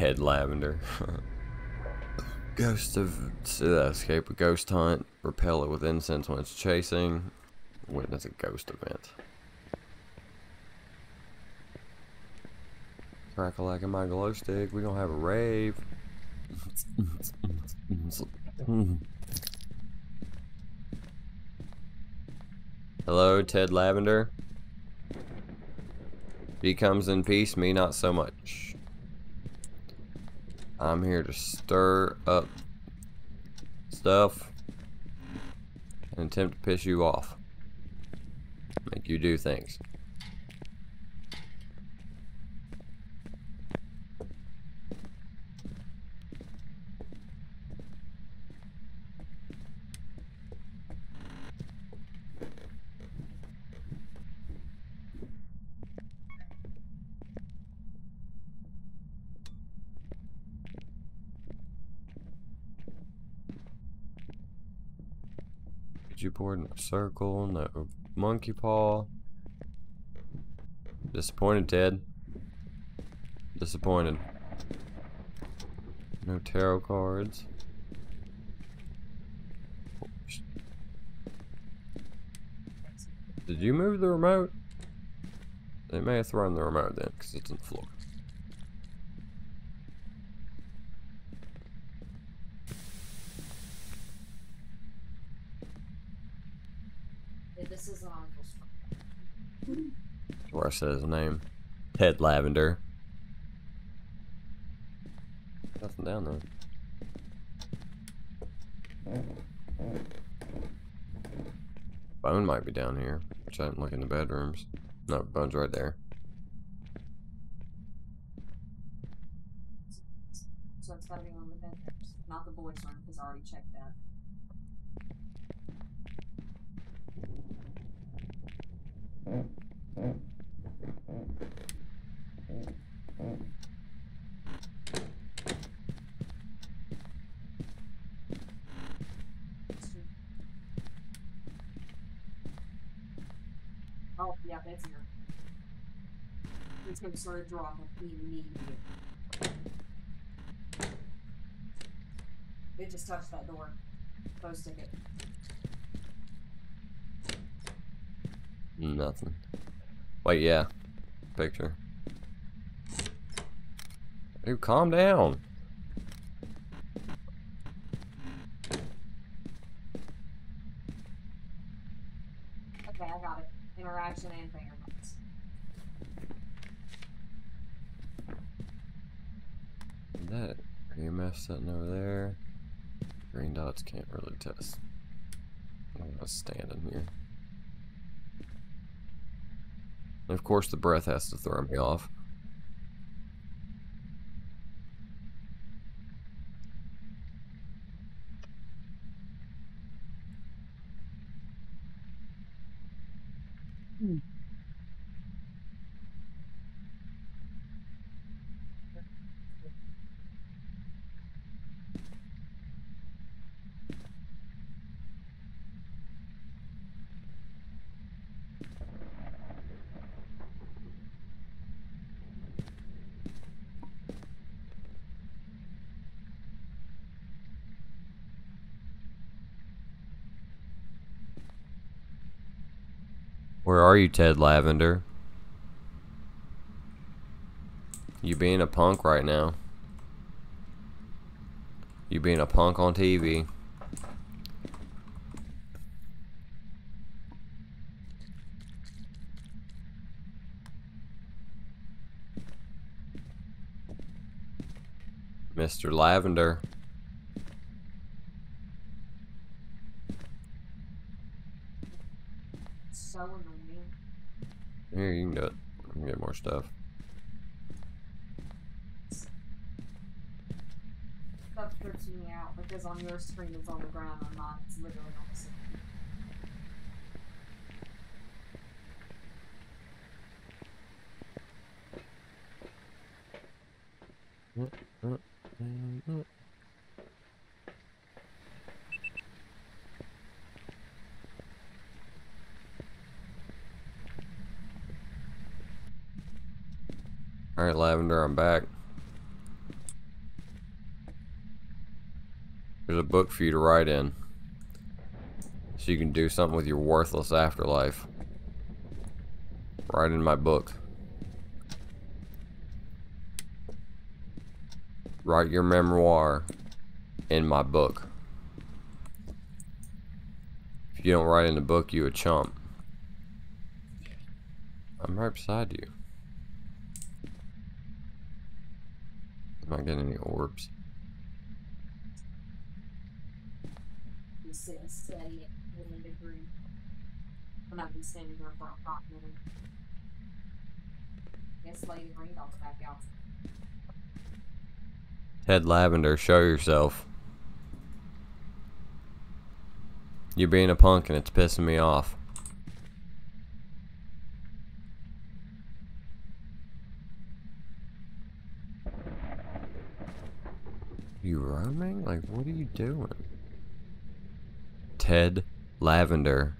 Ted Lavender. Ghost of escape a ghost hunt, repel it with incense when it's chasing, witness a ghost event. Crack-a-lackin' my glow stick, we gonna have a rave. Hello, Ted Lavender. He comes in peace, me not so much. I'm here to stir up stuff and attempt to piss you off. Make you do things. Board, no circle, no monkey paw. Disappointed, Ted. Disappointed. No tarot cards. Oops. Did you move the remote? They may have thrown the remote then, because it's on the floor. This is where I said his name. Ted Lavender. Nothing down there. Bone might be down here, which I didn't look in the bedrooms. No, bone's right there. So it's gotta be one of the bedrooms, not the boys' room, because I already checked that. Oh, yeah, that's here. It's going to start dropping immediately. It just touched that door. Close ticket. Nothing. Wait, yeah. Picture. Dude, calm down. Okay, I got it. Interaction and fingerprints. That EMF sitting over there. Green dots can't really test. I'm gonna stand in here. And of course the breath has to throw me off. Where are you, Ted Lavender? You being a punk right now. You being a punk on TV. Mr. Lavender. Here, you can do it. I can get more stuff. Stuff freaking me out because on your screen it's on the ground, on mine it's literally on the screen. Alright, Lavender, I'm back. Here's a book for you to write in, so you can do something with your worthless afterlife. Write in my book. Write your memoir in my book. If you don't write in the book, you a chump. I'm right beside you. Am I getting any orbs? You sit and study it with a degree. And I've been standing here for a hot minute. Guess Lady Randolph's back out. Ted Lavender, show yourself. You're being a punk and it's pissing me off. You roaming? Like, what are you doing? Ted Lavender,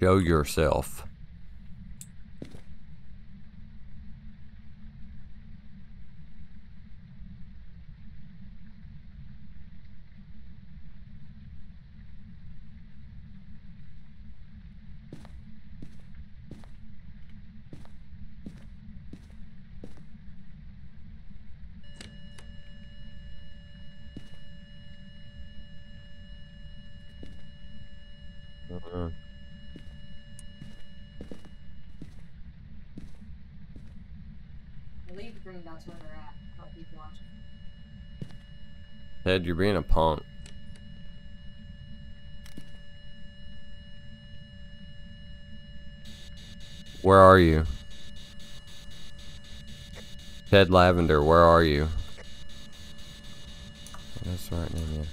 show yourself. Leave the green dots where they're at. I'll keep watching. Ted, you're being a punk. Where are you? Ted Lavender, where are you? That's right in there.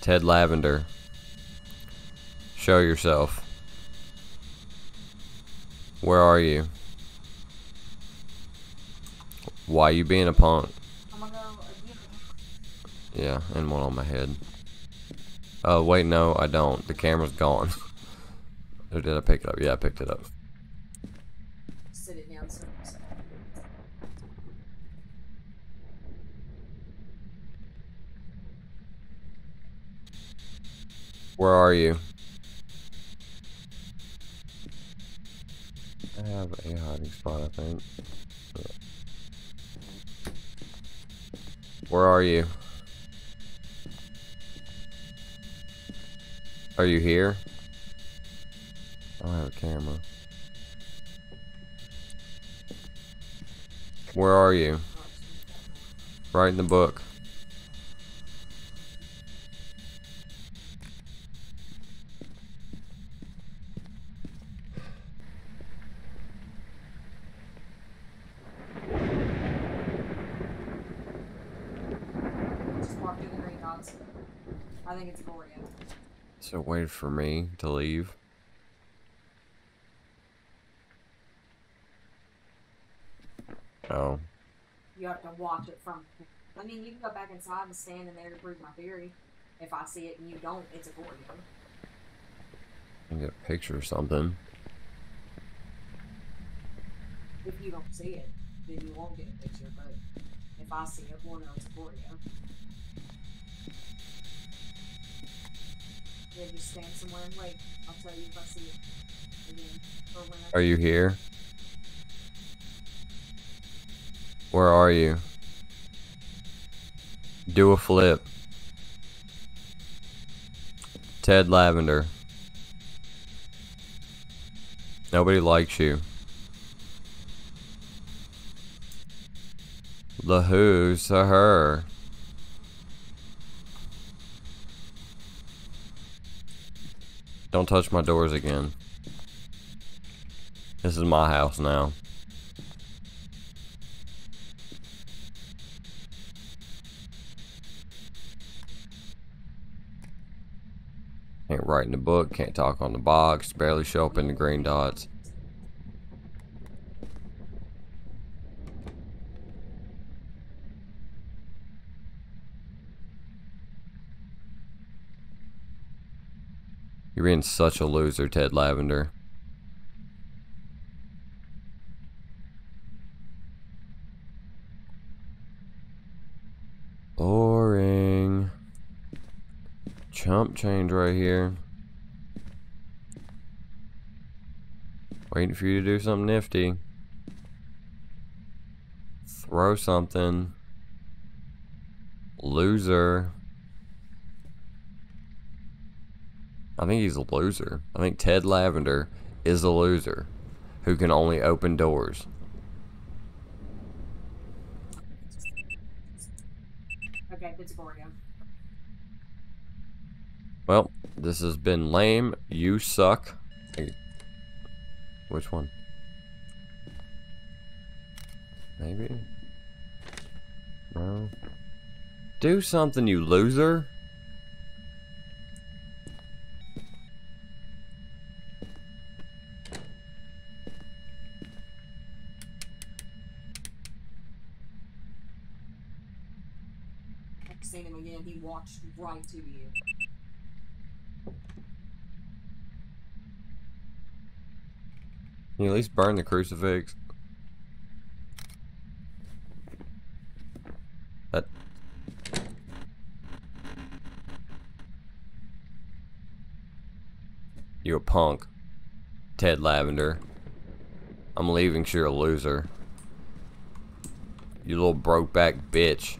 Ted Lavender, show yourself. Where are you? Why you being a punk? I'm gonna go again. Yeah, and one on my head. Oh, wait, no, I don't. The camera's gone. Or did I pick it up? Yeah, I picked it up. Sit it down, sir. Where are you? I have a hiding spot, I think. Where are you? Are you here? I don't have a camera. Where are you? Write in the book. I think it's Gloria. So wait for me to leave. Oh. You have to watch it from. I mean, you can go back inside and stand in there to prove my theory. If I see it and you don't, it's a Gloria. I can get a picture or something. If you don't see it, then you won't get a picture. But if I see it, we'll know it's a Gloria. Just stand somewhere and wait. I'll tell you if I see it again. Or when I... Are you here? Where are you? Do a flip. Ted Lavender. Nobody likes you. The who's a her. Don't touch my doors again. This is my house now. Can't write in the book, can't talk on the box, barely show up in the green dots. You're being such a loser, Ted Lavender. Boring. chump change right here. Waiting for you to do something nifty. Throw something. Loser. I think he's a loser. I think Ted Lavender is a loser who can only open doors. Okay, good for you. Well, this has been lame. You suck. Which one? Maybe? No. Do something, you loser! Seen him again, he watched right to you. Can you at least burn the crucifix? That. You're a punk, Ted Lavender. I'm leaving 'cause you're a loser. You little broke-back bitch.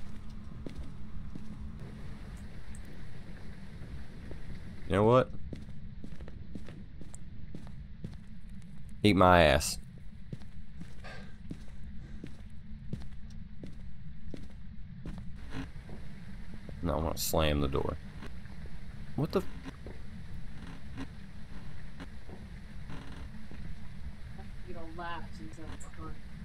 You know what? Eat my ass. No, I'm gonna slam the door. What the? You don't laugh until it's gone.